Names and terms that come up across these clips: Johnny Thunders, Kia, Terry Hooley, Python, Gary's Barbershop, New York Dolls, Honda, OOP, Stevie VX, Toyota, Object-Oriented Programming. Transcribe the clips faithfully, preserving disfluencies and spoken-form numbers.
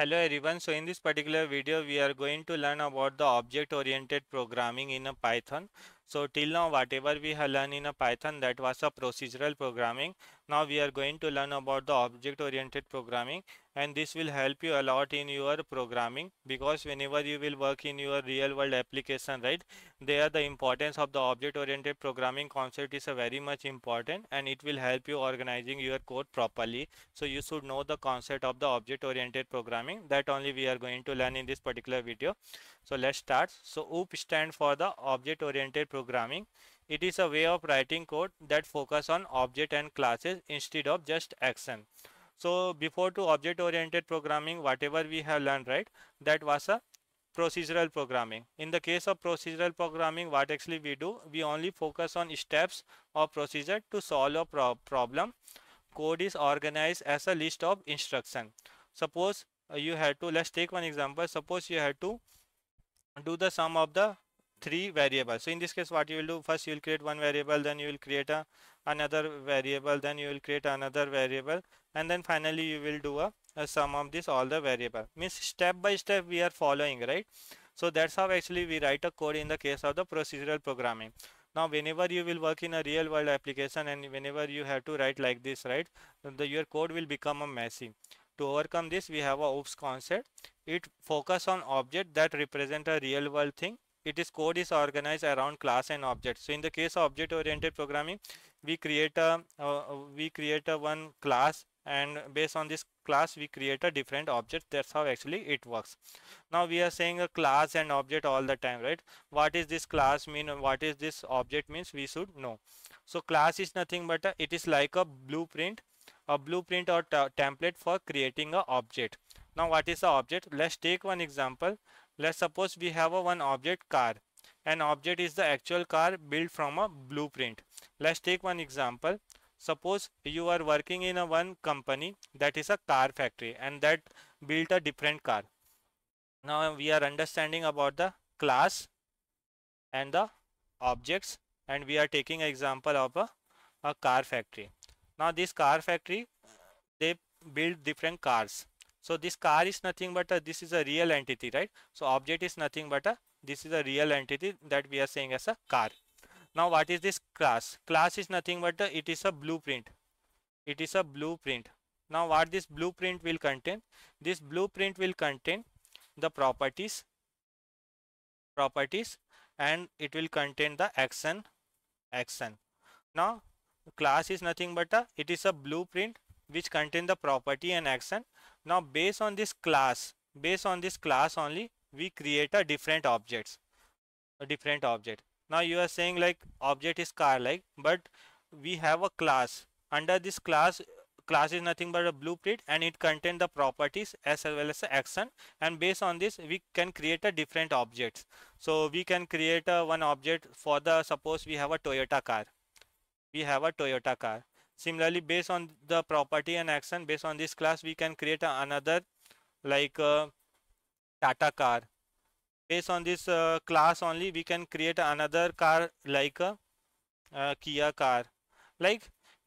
Hello everyone. So in this particular video we are going to learn about the object oriented programming in a Python. So till now whatever we have learned in a Python, that was a procedural programming. Now we are going to learn about the object oriented programming, and this will help you a lot in your programming, because whenever you will work in your real world application, right, there the importance of the object oriented programming concept is a very much important, and it will help you organizing your code properly. So you should know the concept of the object oriented programming. That only we are going to learn in this particular video. So let's start. So O O P stands for the object oriented programming. It is a way of writing code that focus on object and classes instead of just action. So before to object oriented programming, whatever we have learned, right, that was a procedural programming. In the case of procedural programming, what actually we do, we only focus on steps or procedure to solve a pro problem. Code is organized as a list of instruction. Suppose you had to, let's take one example. Suppose you had to do the sum of the three variables. So in this case, what you will do, first you will create one variable, then you will create a another variable, then you will create another variable, and then finally you will do a, a sum of this all the variable. Means step by step we are following, right? So that's how actually we write a code in the case of the procedural programming. Now whenever you will work in a real world application and whenever you have to write like this, right, the, your code will become a messy. To overcome this, we have a O O P concept. It focus on object that represent a real world thing. It is code is organized around class and object. So in the case of object oriented programming, we create a uh, we create a one class, and based on this class we create a different object. That's how actually it works. Now we are saying a class and object all the time, right? What is this class mean and what is this object means, we should know. So class is nothing but a, it is like a blueprint a blueprint or template for creating a object. Now what is the object? Let's take one example. Let's suppose we have a one object car. An object is the actual car built from a blueprint. Let's take one example. Suppose you are working in a one company that is a car factory, and that built a different car. Now we are understanding about the class and the objects, and we are taking an example of a, a car factory. Now this car factory, they build different cars. So this car is nothing but a, this is a real entity, right? So object is nothing but a, this is a real entity that we are saying as a car. Now what is this class? Class is nothing but a, it is a blueprint. It is a blueprint. Now what this blueprint will contain? This blueprint will contain the properties, properties, and it will contain the action, action. Now class is nothing but a, it is a blueprint which contain the property and action. Now based on this class, based on this class only, we create a different objects, a different object. Now you are saying like object is car like, but we have a class. Under this class, class is nothing but a blueprint, and it contains the properties as well as the action, and based on this we can create a different objects. So we can create a one object for the, suppose we have a Toyota car. We have a Toyota car. Similarly, based on the property and action, based on this class, we can create another like uh, Tata car. Based on this uh, class only, we can create another car like a uh, Kia car. Like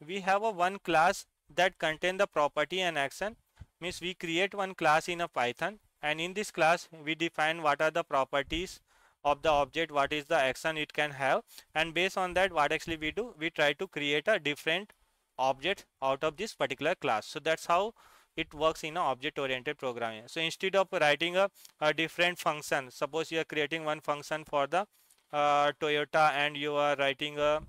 we have a one class that contain the property and action. Means we create one class in a Python, and in this class we define what are the properties of the object, what is the action it can have, and based on that what actually we do, we try to create a different object out of this particular class. So that's how it works in a object oriented programming. So instead of writing a, a different function, suppose you are creating one function for the uh, Toyota, and you are writing a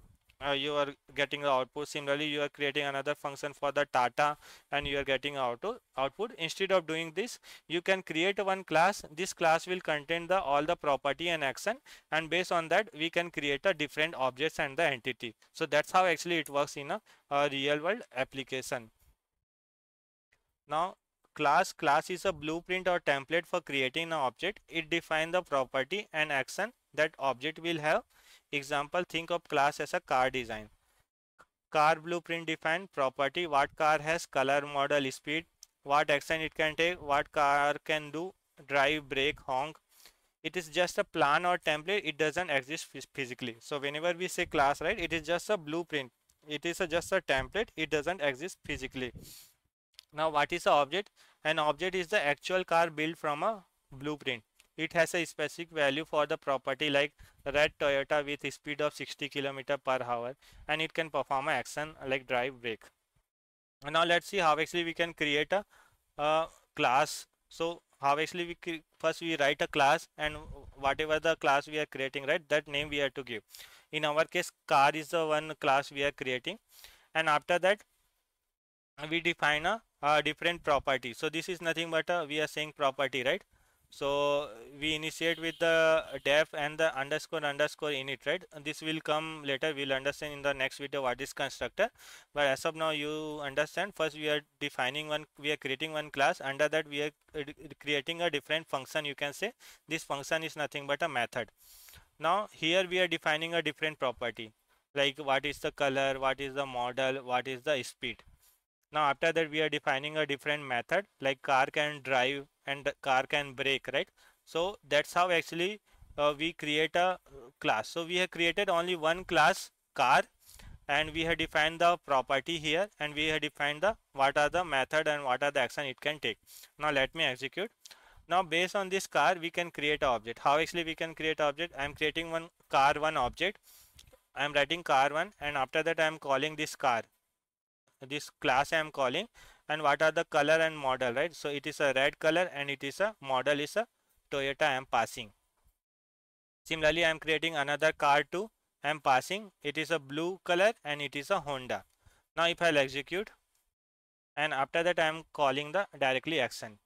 uh, you are getting the output. Similarly, you are creating another function for the Tata, and you are getting output output instead of doing this, you can create one class. This class will contain the all the property and action, and based on that we can create a different objects and the entity. So that's how actually it works in a, a real world application. Now class class is a blueprint or template for creating an object. It defines the property and action that object will have. Example, think of class as a car design. Car blueprint define property, what car has, color, model, speed, what action it can take, what car can do, drive, brake, honk. It is just a plan or template. It doesn't exist physically. So whenever we say class, right, it is just a blueprint. It is a, just a template. It doesn't exist physically. Now what is the object? An object is the actual car built from a blueprint. It has a specific value for the property like red Toyota with speed of sixty kilometers per hour, and it can perform an action like drive, brake. Now let's see how actually we can create a uh, class. So how actually we first we write a class, and whatever the class we are creating, right, that name we have to give. In our case, car is the one class we are creating, and after that we define a, a different property. So this is nothing but a, we are saying property, right? So we initiate with the def and the underscore underscore init, right? And this will come later. We'll understand in the next video what is constructor, but as of now you understand. First we are defining one, we are creating one class. Under that we are creating a different function, you can say. This function is nothing but a method. Now here we are defining a different property, like what is the color, what is the model, what is the speed. Now after that we are defining a different method, like car can drive and car can brake, right? So that's how actually uh, we create a class. So we have created only one class, car, and we have defined the property here, and we have defined the what are the method and what are the action it can take. Now let me execute. Now based on this car we can create an object. How actually we can create an object? I am creating one car one object. I am writing car one, and after that I am calling this car, this class I am calling, and what are the color and model, right? So it is a red color and it is a model is a Toyota I am passing. Similarly I am creating another car too. I am passing, it is a blue color and it is a Honda. Now if I will execute, and after that I am calling the directly action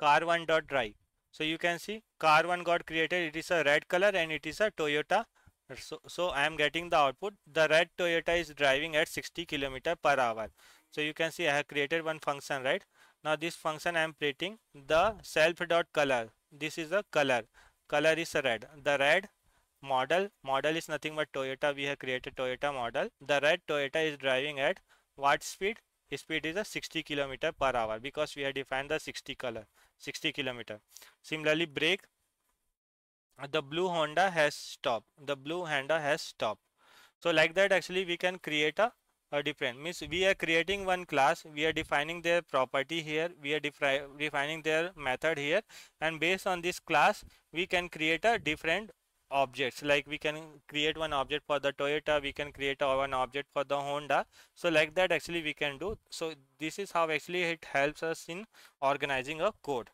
car one dot drive. So you can see car one got created, it is a red color and it is a Toyota. So, so I am getting the output, the red Toyota is driving at sixty kilometers per hour. So you can see I have created one function, right? Now this function I am creating the self dot color. This is the color, color is red, the red model, model is nothing but Toyota, we have created Toyota model. The red Toyota is driving at what speed? His speed is a sixty kilometers per hour because we have defined the sixty color, sixty kilometer. Similarly brake, the blue Honda has stopped, the blue Honda has stopped. So like that actually we can create a, a different, means we are creating one class, we are defining their property here, we are defi defining their method here, and based on this class we can create a different objects, like we can create one object for the Toyota, we can create one object for the Honda. So like that actually we can do. So this is how actually it helps us in organizing a code.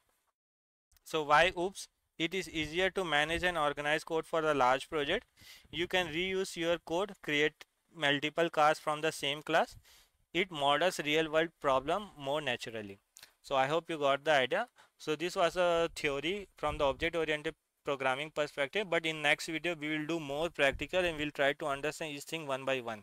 So why oops? It is easier to manage and organize code for a large project. You can reuse your code, create multiple cars from the same class. It models real world problem more naturally. So I hope you got the idea. So this was a theory from the object oriented programming perspective, but in next video we will do more practical and we'll try to understand each thing one by one.